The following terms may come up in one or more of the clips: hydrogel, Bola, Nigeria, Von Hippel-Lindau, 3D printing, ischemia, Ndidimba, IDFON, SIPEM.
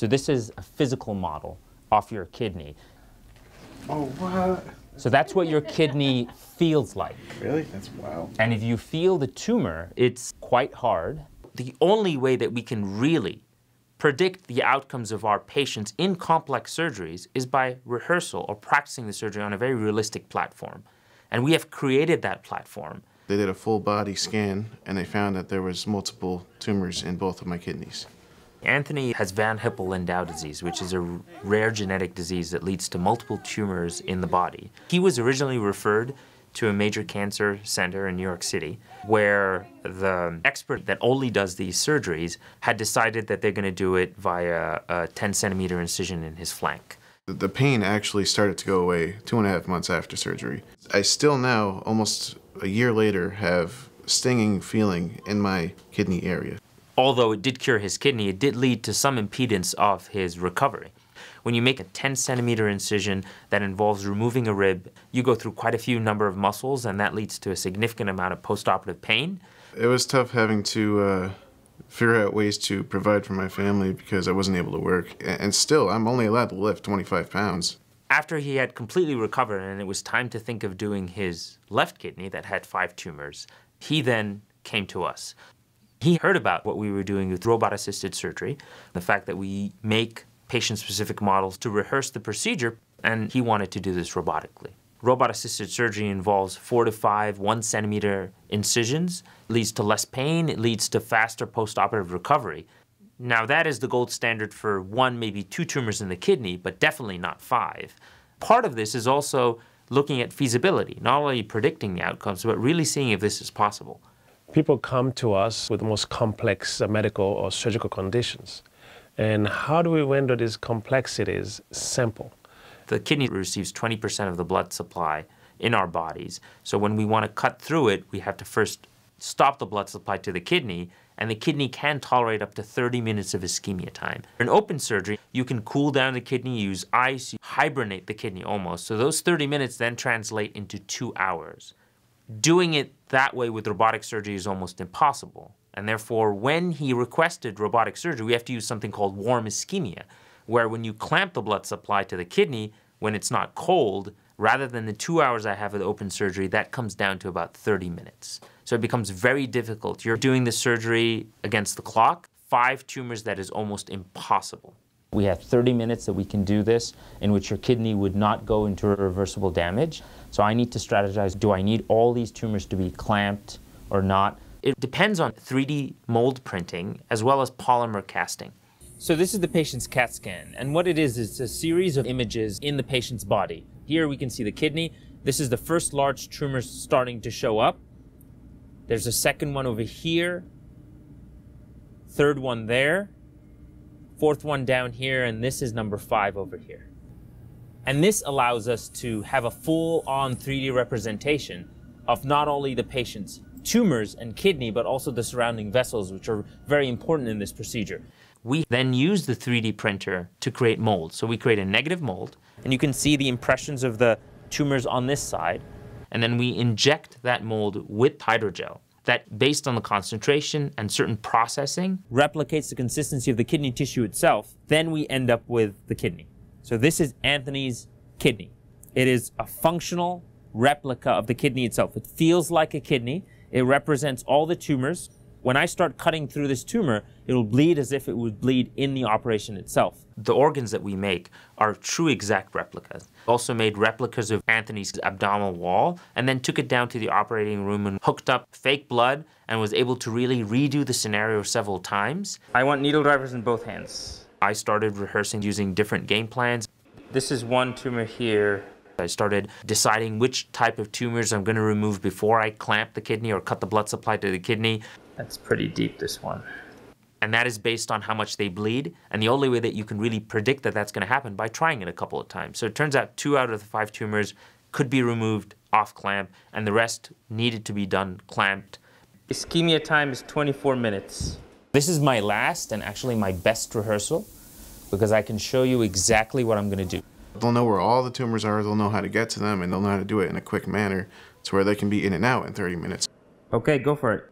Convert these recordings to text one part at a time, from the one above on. So this is a physical model off your kidney. Oh, what? So that's what your kidney feels like. Really? That's wild. And if you feel the tumor, it's quite hard. The only way that we can really predict the outcomes of our patients in complex surgeries is by rehearsal or practicing the surgery on a very realistic platform. And we have created that platform. They did a full body scan and they found that there was multiple tumors in both of my kidneys. Anthony has Von Hippel-Lindau disease, which is a rare genetic disease that leads to multiple tumors in the body. He was originally referred to a major cancer center in New York City, where the expert that only does these surgeries had decided that they're going to do it via a 10-centimeter incision in his flank. The pain actually started to go away 2.5 months after surgery. I still now, almost a year later, have stinging feeling in my kidney area. Although it did cure his kidney, it did lead to some impedance of his recovery. When you make a 10-centimeter incision that involves removing a rib, you go through quite a few number of muscles, and that leads to a significant amount of postoperative pain. It was tough having to figure out ways to provide for my family because I wasn't able to work. And still, I'm only allowed to lift 25 pounds. After he had completely recovered and it was time to think of doing his left kidney that had 5 tumors, he then came to us. He heard about what we were doing with robot-assisted surgery, the fact that we make patient-specific models to rehearse the procedure, and he wanted to do this robotically. Robot-assisted surgery involves 4 to 5 1-centimeter incisions, leads to less pain, it leads to faster postoperative recovery. Now that is the gold standard for 1, maybe 2 tumors in the kidney, but definitely not 5. Part of this is also looking at feasibility, not only predicting the outcomes, but really seeing if this is possible. People come to us with the most complex medical or surgical conditions. And how do we render these complexities simple? The kidney receives 20% of the blood supply in our bodies. So when we want to cut through it, we have to first stop the blood supply to the kidney, and the kidney can tolerate up to 30 minutes of ischemia time. In open surgery, you can cool down the kidney, use ice, you hibernate the kidney almost. So those 30 minutes then translate into 2 hours. Doing it that way with robotic surgery is almost impossible. And therefore, when he requested robotic surgery, we have to use something called warm ischemia, where when you clamp the blood supply to the kidney, when it's not cold, rather than the 2 hours I have with open surgery, that comes down to about 30 minutes. So it becomes very difficult. You're doing the surgery against the clock, 5 tumors that is almost impossible. We have 30 minutes that we can do this, in which your kidney would not go into irreversible damage. So I need to strategize, do I need all these tumors to be clamped or not? It depends on 3D mold printing as well as polymer casting. So this is the patient's CAT scan, and what it is a series of images in the patient's body. Here we can see the kidney. This is the first large tumor starting to show up. There's a second one over here, third one there, fourth one down here, and this is number 5 over here. And this allows us to have a full-on 3D representation of not only the patient's tumors and kidney, but also the surrounding vessels, which are very important in this procedure. We then use the 3D printer to create molds. So we create a negative mold, and you can see the impressions of the tumors on this side, and then we inject that mold with hydrogel that, based on the concentration and certain processing, replicates the consistency of the kidney tissue itself. Then we end up with the kidney. So this is Anthony's kidney. It is a functional replica of the kidney itself. It feels like a kidney. It represents all the tumors. When I start cutting through this tumor, it'll bleed as if it would bleed in the operation itself. The organs that we make are true exact replicas. Also made replicas of Anthony's abdominal wall, and then took it down to the operating room and hooked up fake blood and was able to really redo the scenario several times. I want needle drivers in both hands. I started rehearsing using different game plans. This is one tumor here. I started deciding which type of tumors I'm going to remove before I clamp the kidney or cut the blood supply to the kidney. That's pretty deep, this one. And that is based on how much they bleed. And the only way that you can really predict that that's going to happen by trying it a couple of times. So it turns out 2 out of the 5 tumors could be removed off clamp, and the rest needed to be done clamped. Ischemia time is 24 minutes. This is my last and actually my best rehearsal, because I can show you exactly what I'm going to do. They'll know where all the tumors are, they'll know how to get to them, and they'll know how to do it in a quick manner to where they can be in and out in 30 minutes. Okay, go for it.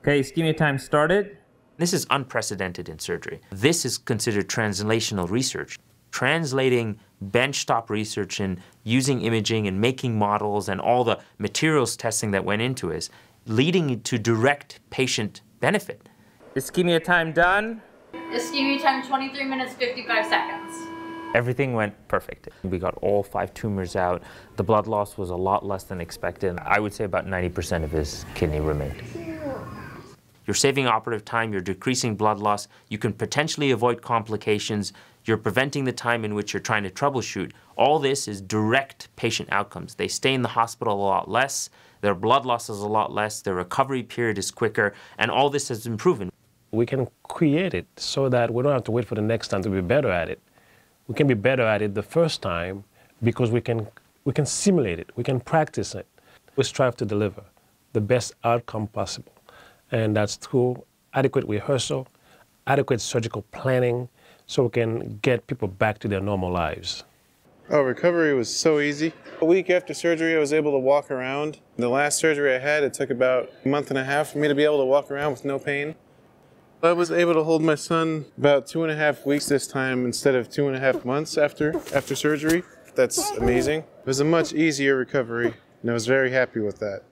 Okay, ischemia time started. This is unprecedented in surgery. This is considered translational research. Translating benchtop research and using imaging and making models and all the materials testing that went into it, leading to direct patient benefit. Ischemia time done. Ischemia time 23 minutes, 55 seconds. Everything went perfect. We got all 5 tumors out. The blood loss was a lot less than expected. I would say about 90% of his kidney remained. You're saving operative time, you're decreasing blood loss, you can potentially avoid complications, you're preventing the time in which you're trying to troubleshoot. All this is direct patient outcomes. They stay in the hospital a lot less, their blood loss is a lot less, their recovery period is quicker, and all this has been proven. We can create it so that we don't have to wait for the next time to be better at it. We can be better at it the first time because we can simulate it, we can practice it. We strive to deliver the best outcome possible. And that's through adequate rehearsal, adequate surgical planning, so we can get people back to their normal lives. Oh, recovery was so easy. A week after surgery, I was able to walk around. The last surgery I had, it took about a month and a half for me to be able to walk around with no pain. I was able to hold my son about 2.5 weeks this time instead of 2.5 months after surgery. That's amazing. It was a much easier recovery, and I was very happy with that.